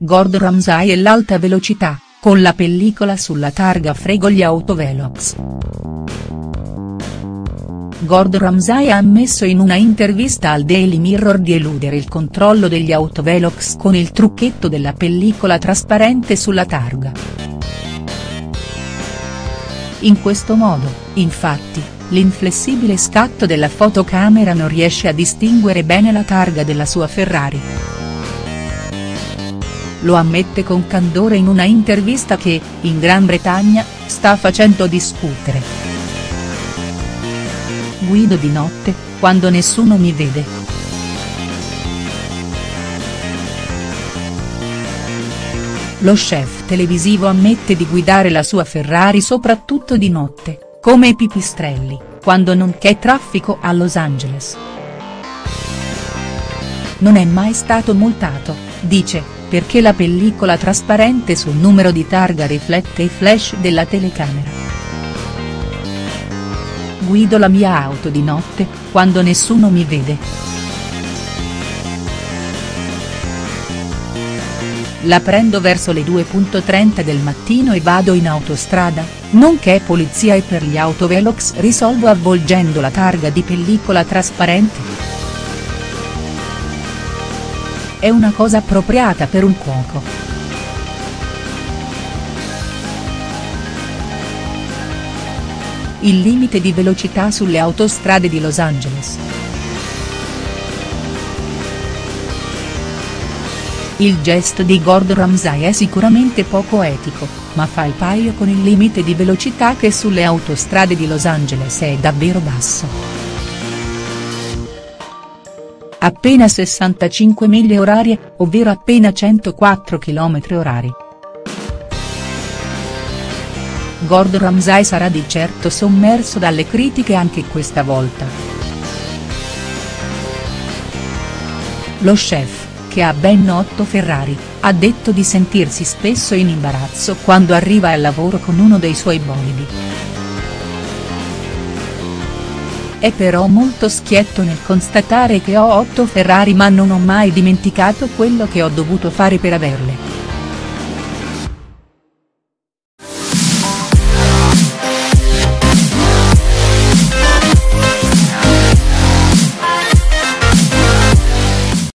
Gordon Ramsay e l'alta velocità, con la pellicola sulla targa frego gli autovelox. Gordon Ramsay ha ammesso in una intervista al Daily Mirror di eludere il controllo degli autovelox con il trucchetto della pellicola trasparente sulla targa. In questo modo, infatti, l'inflessibile scatto della fotocamera non riesce a distinguere bene la targa della sua Ferrari. Lo ammette con candore in una intervista che, in Gran Bretagna, sta facendo discutere. Guido di notte, quando nessuno mi vede. Lo chef televisivo ammette di guidare la sua Ferrari soprattutto di notte, come i pipistrelli, quando non c'è traffico a Los Angeles. Non è mai stato multato, dice, perché la pellicola trasparente sul numero di targa riflette i flash della telecamera. Guido la mia auto di notte, quando nessuno mi vede. La prendo verso le 2:30 del mattino e vado in autostrada, nonché polizia e per gli autovelox risolvo avvolgendo la targa di pellicola trasparente. È una cosa appropriata per un cuoco. Il limite di velocità sulle autostrade di Los Angeles. Il gesto di Gordon Ramsay è sicuramente poco etico, ma fa il paio con il limite di velocità che sulle autostrade di Los Angeles è davvero basso. Appena 65 miglia orarie, ovvero appena 104 km orari. Gordon Ramsay sarà di certo sommerso dalle critiche anche questa volta. Lo chef, che ha ben 8 Ferrari, ha detto di sentirsi spesso in imbarazzo quando arriva al lavoro con uno dei suoi bolidi. È però molto schietto nel constatare che ho 8 Ferrari ma non ho mai dimenticato quello che ho dovuto fare per averle.